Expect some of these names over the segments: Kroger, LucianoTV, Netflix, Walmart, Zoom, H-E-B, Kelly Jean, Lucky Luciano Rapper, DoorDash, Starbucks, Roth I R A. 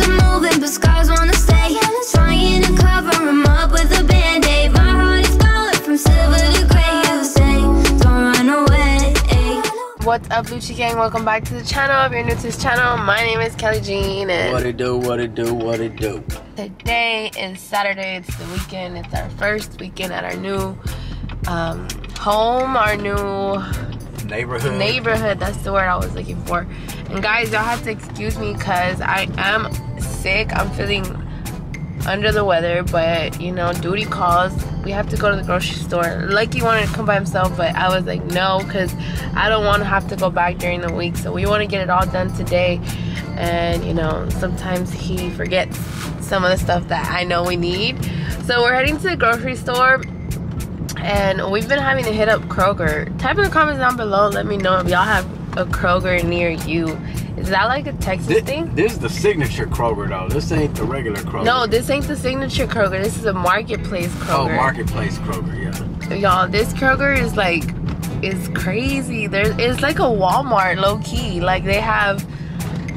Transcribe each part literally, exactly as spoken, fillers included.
keeps them moving, but scars wanna stay. Trying to cover them up with a band-aid. My heart is going from silver to gray. You say, don't run away. What's up, Lucci gang? Welcome back to the channel. If you're new to this channel, my name is Kelly Jean. And what it do, what it do, what it do. Today is Saturday, it's the weekend. It's our first weekend at our new um, home, our new... Neighborhood. Neighborhood, that's the word I was looking for. And guys, y'all have to excuse me because I am sick. I'm feeling under the weather, but you know, duty calls. We have to go to the grocery store. Lucky wanted to come by himself, but I was like, no, because I don't want to have to go back during the week. So we want to get it all done today. And you know, sometimes he forgets some of the stuff that I know we need. So we're heading to the grocery store. And we've been having to hit up Kroger. Type in the comments down below, let me know if y'all have a Kroger near you. Is that like a Texas this, thing? This is the signature Kroger though. This ain't the regular Kroger. No, this ain't the signature Kroger. This is a marketplace Kroger. Oh, marketplace Kroger, yeah. Y'all, this Kroger is like, it's crazy. There's, it's like a Walmart low key. Like they have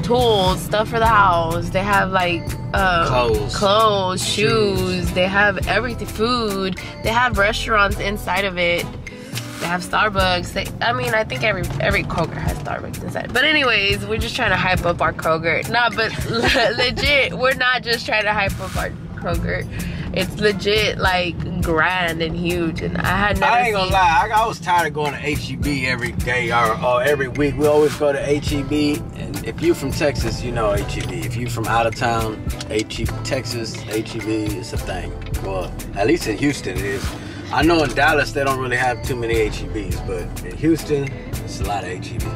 tools, stuff for the house. They have like um, clothes, clothes shoes. shoes. They have everything, food. They have restaurants inside of it. They have Starbucks. They, I mean, I think every every Kroger has Starbucks inside. But anyways, we're just trying to hype up our Kroger. Nah, but legit, we're not just trying to hype up our Kroger. It's legit like grand and huge, and I had never I ain't gonna lie, I, I was tired of going to H E B every day or, or every week. We always go to H E B, and if you from Texas, you know H E B. If you from out of town, H E B, Texas, H E B is a thing. Well, at least in Houston it is. I know in Dallas they don't really have too many H E Bs, but in Houston, it's a lot of H E Bs.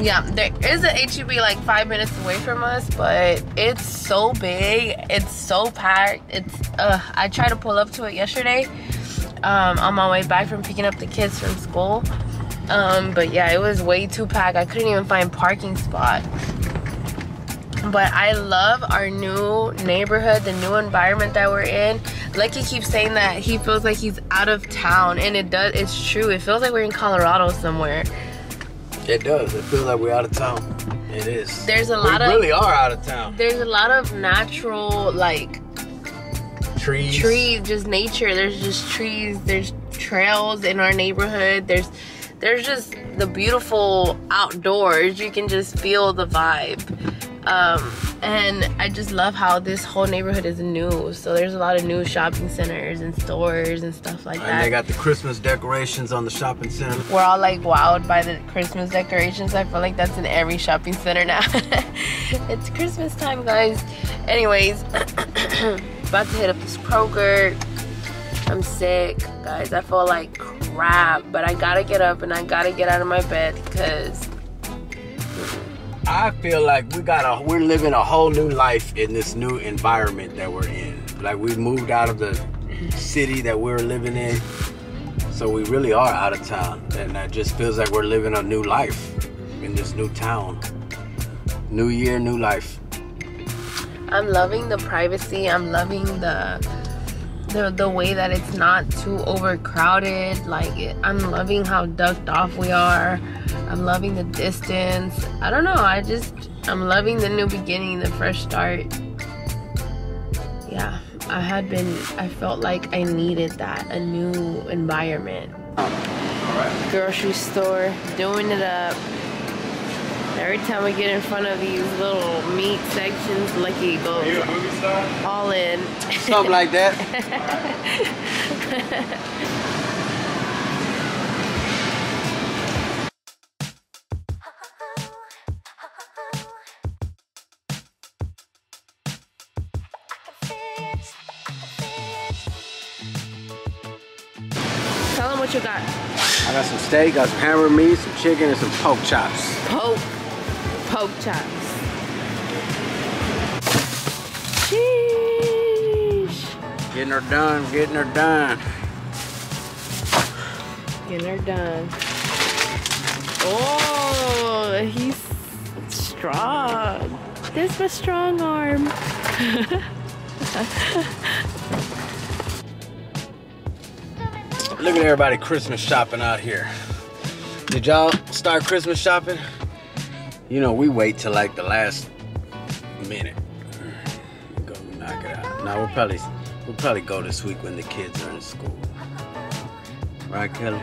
Yeah, there is a H E B like five minutes away from us, but it's so big, it's so packed. It's uh, I tried to pull up to it yesterday um, on my way back from picking up the kids from school, um, but yeah, it was way too packed. I couldn't even find parking spot. But I love our new neighborhood, the new environment that we're in. Lucky keeps saying that he feels like he's out of town, and it does. It's true. It feels like we're in Colorado somewhere. It does. It feels like we're out of town. It is. There's a lot we of. We really are out of town. There's a lot of natural, like. Trees. Trees, just nature. There's just trees. There's trails in our neighborhood. There's, there's just the beautiful outdoors. You can just feel the vibe, um, and I just love how this whole neighborhood is new. So there's a lot of new shopping centers and stores and stuff like and that. And they got the Christmas decorations on the shopping center. We're all like wowed by the Christmas decorations. I feel like that's in every shopping center now. It's Christmas time, guys. Anyways, about to hit up this Kroger. I'm sick, guys. I feel like crap, but I gotta get up and I gotta get out of my bed because I feel like we got a, we're living a whole new life in this new environment that we're in. Like we moved out of the city that we were living in, so we really are out of town, and that just feels like we're living a new life in this new town. New year, new life. I'm loving the privacy. I'm loving the the, the way that it's not too overcrowded. Like it, I'm loving how ducked off we are. I'm loving the distance. I don't know, I just, I'm loving the new beginning, the fresh start. Yeah, I had been, I felt like I needed that, a new environment. All right. Grocery store, doing it up. Every time we get in front of these little meat sections, Lucky goes all in. Something like that. Tell them what you got. I got some steak, got some hammered meat, some chicken, and some pork chops. Poke, pork chops. Sheesh. Getting her done, getting her done. Getting her done. Oh, he's strong. There's my strong arm. Look at everybody Christmas shopping out here. Did y'all start Christmas shopping? You know, we wait till like the last minute. Go knock it out. Now we'll probably we'll probably go this week when the kids are in school. Right, Kelly?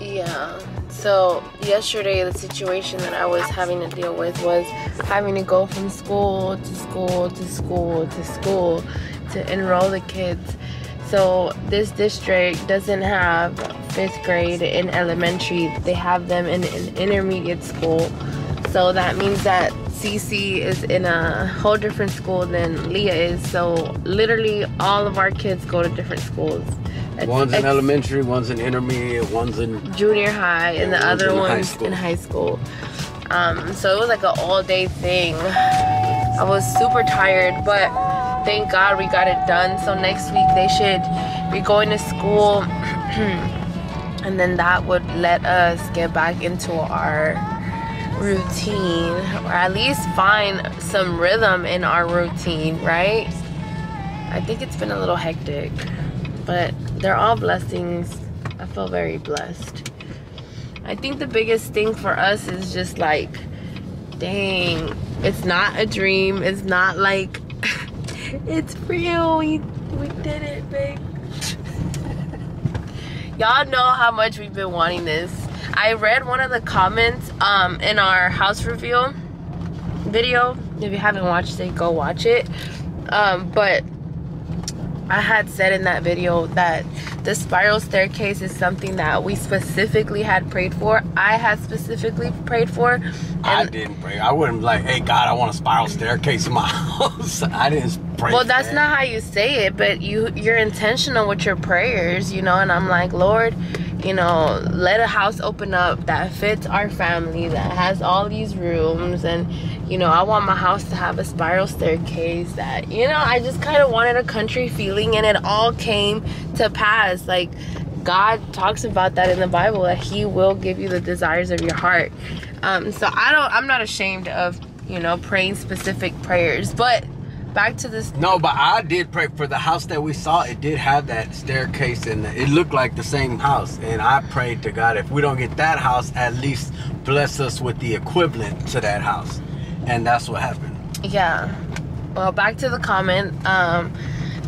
Yeah. So yesterday, the situation that I was having to deal with was having to go from school to school to school to school to enroll the kids. So this district doesn't have fifth grade in elementary. They have them in an intermediate school. So that means that C C is in a whole different school than Leah is. So literally all of our kids go to different schools. It's, one's in elementary, one's in intermediate, one's in junior high, and the other one's in high school. Um, so it was like an all-day thing. I was super tired, but thank God we got it done. So next week they should be going to school, and then that would let us get back into our routine, or at least find some rhythm in our routine, right? I think it's been a little hectic, but they're all blessings. I feel very blessed. I think the biggest thing for us is just like, dang, it's not a dream. It's not like, it's real. We, we did it, babe. Y'all know how much we've been wanting this. I read one of the comments um, in our house reveal video. If you haven't watched it, go watch it. Um, but I had said in that video that the spiral staircase is something that we specifically had prayed for. I had specifically prayed for. And I didn't pray. I wouldn't be like, hey, God, I want a spiral staircase in my house. I didn't pray. Well, that's that. Not how you say it, but you, you're intentional with your prayers, you know, and I'm like, Lord, you know, let a house open up that fits our family, that has all these rooms, and you know, I want my house to have a spiral staircase that, you know, I just kind of wanted a country feeling, and it all came to pass. Like, God talks about that in the Bible, that He will give you the desires of your heart. Um, so I don't, I'm not ashamed of, you know, praying specific prayers, but back to this. No, but I did pray for the house that we saw. It did have that staircase, and it looked like the same house. And I prayed to God, if we don't get that house, at least bless us with the equivalent to that house. And that's what happened. Yeah. Well, back to the comment. Um,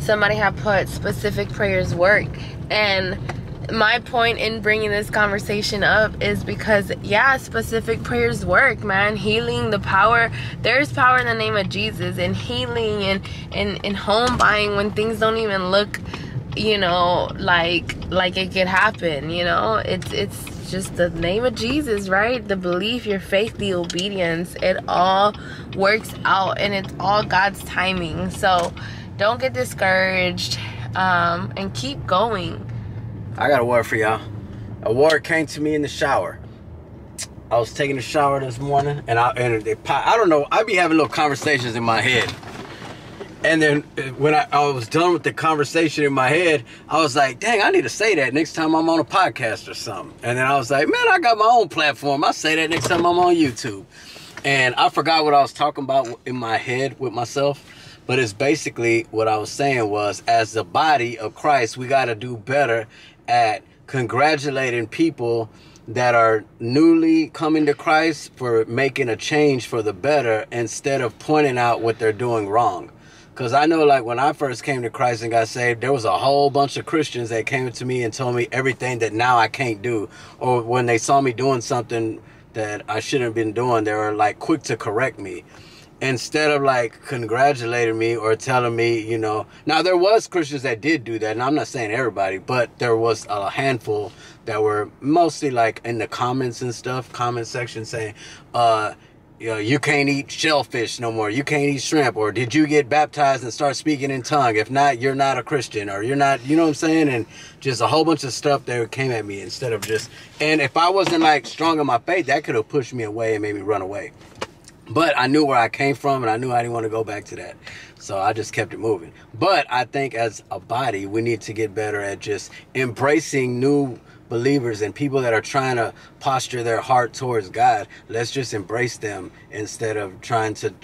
somebody had put specific prayers work. And my point in bringing this conversation up is because, yeah, specific prayers work, man. Healing, the power. There's power in the name of Jesus, and healing, and, and, and home buying when things don't even look, you know, like like it could happen, you know. It's it's. Just the name of Jesus, right? The belief, your faith, the obedience, it all works out, and it's all God's timing. So don't get discouraged, um, and keep going. I got a word for y'all. A word came to me in the shower. I was taking a shower this morning, and I entered a pot. I don't know, I be having little conversations in my head. And then when I, I was done with the conversation in my head, I was like, dang, I need to say that next time I'm on a podcast or something. And then I was like, man, I got my own platform. I'll say that next time I'm on YouTube. And I forgot what I was talking about in my head with myself. But it's basically what I was saying was, as the body of Christ, we got to do better at congratulating people that are newly coming to Christ for making a change for the better, instead of pointing out what they're doing wrong. Because I know, like, when I first came to Christ and got saved, there was a whole bunch of Christians that came to me and told me everything that now I can't do. Or when they saw me doing something that I shouldn't have been doing, they were, like, quick to correct me. Instead of, like, congratulating me or telling me, you know. Now, there was Christians that did do that, and I'm not saying everybody, but there was a handful that were mostly, like, in the comments and stuff, comment section saying, uh... you know, you can't eat shellfish no more. You can't eat shrimp. Or did you get baptized and start speaking in tongue? If not, you're not a Christian, or you're not, you know what I'm saying? And just a whole bunch of stuff that came at me instead of just, and if I wasn't like strong in my faith, that could have pushed me away and made me run away. But I knew where I came from, and I knew I didn't want to go back to that. So I just kept it moving. But I think as a body, we need to get better at just embracing new believers and people that are trying to posture their heart towards God. Let's just embrace them instead of trying to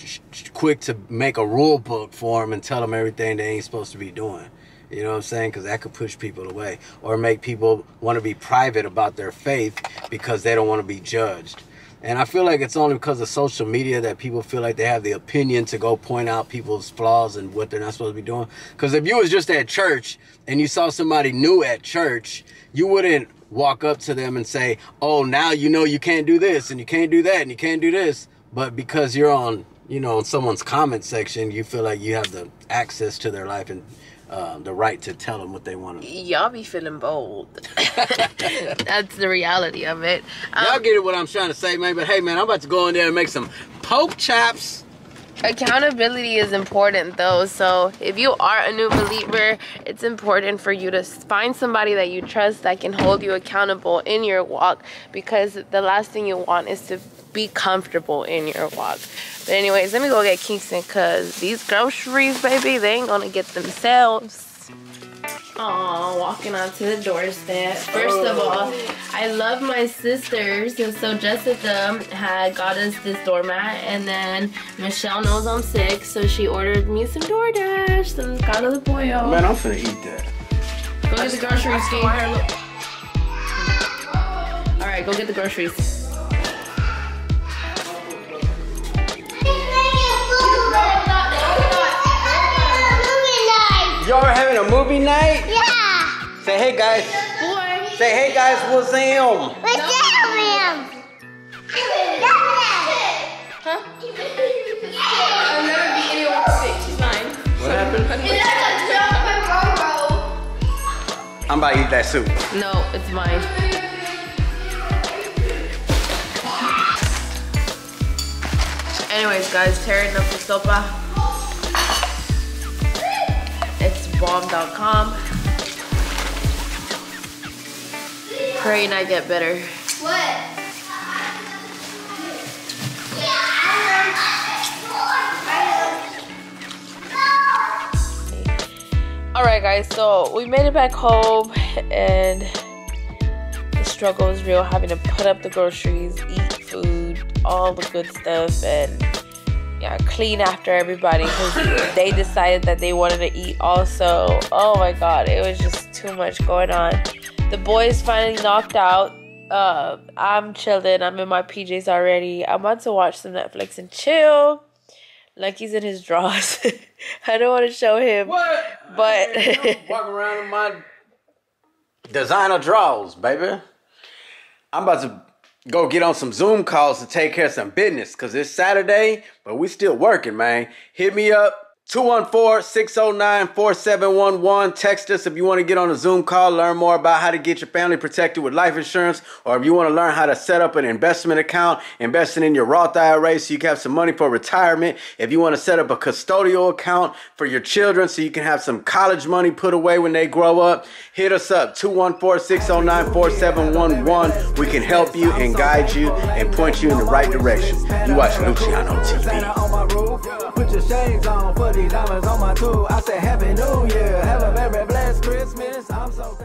quick to make a rule book for them and tell them everything they ain't supposed to be doing. You know what I'm saying? Because that could push people away or make people want to be private about their faith because they don't want to be judged. And I feel like it's only because of social media that people feel like they have the opinion to go point out people's flaws and what they're not supposed to be doing. Because if you was just at church and you saw somebody new at church, you wouldn't walk up to them and say, oh, now you know you can't do this and you can't do that and you can't do this. But because you're on, you know, in someone's comment section, you feel like you have the access to their life and uh, the right to tell them what they want to. Y'all be feeling bold. That's the reality of it. Um, Y'all get it what I'm trying to say, man. But hey, man, I'm about to go in there and make some poke chops. Accountability is important, though. So if you are a new believer, it's important for you to find somebody that you trust that can hold you accountable in your walk, because the last thing you want is to be comfortable in your walk. But anyways, let me go get Kingston, because these groceries, baby, they ain't gonna get themselves. Aw, walking onto the doorstep. First oh. of all, I love my sisters, and so Jessica had got us this doormat, and then Michelle knows I'm sick, so she ordered me some DoorDash, some caldo de pollo. Man, I'm finna eat that. Go get the groceries, King. All right, go get the groceries. Y'all are having a movie night? Yeah. Say hey guys. Boy. Say hey guys, we'll see him. We'll see him. Huh? I'll never be anyone's sick. She's mine. What happened? I'm about to eat that soup. No, it's mine. Anyways, guys, tearing up the sopa. bomb dot com. Pray and I get better. What? Alright guys, so we made it back home, and the struggle is real, having to put up the groceries, eat food, all the good stuff, and yeah, clean after everybody, because they decided that they wanted to eat also. Oh my god, it was just too much going on. The boys finally knocked out. Uh, I'm chilling. I'm in my P Js already. I'm about to watch some Netflix and chill. Lucky's in his drawers. I don't want to show him. What? But I walk around in my designer drawers, baby. I'm about to go get on some Zoom calls to take care of some business, because it's Saturday, but we still working, man. Hit me up, two one four, six oh nine, four seven one one. Text us if you want to get on a Zoom call, learn more about how to get your family protected with life insurance, or if you want to learn how to set up an investment account, investing in your Roth I R A so you can have some money for retirement. If you want to set up a custodial account for your children so you can have some college money put away when they grow up, hit us up, two one four, six oh nine, four seven one one. We can help you and guide you and point you in the right direction. You watch Luciano T V. Put your shades on. Put these diamonds on my tool. I said Happy New Year. Have a very blessed Christmas. I'm so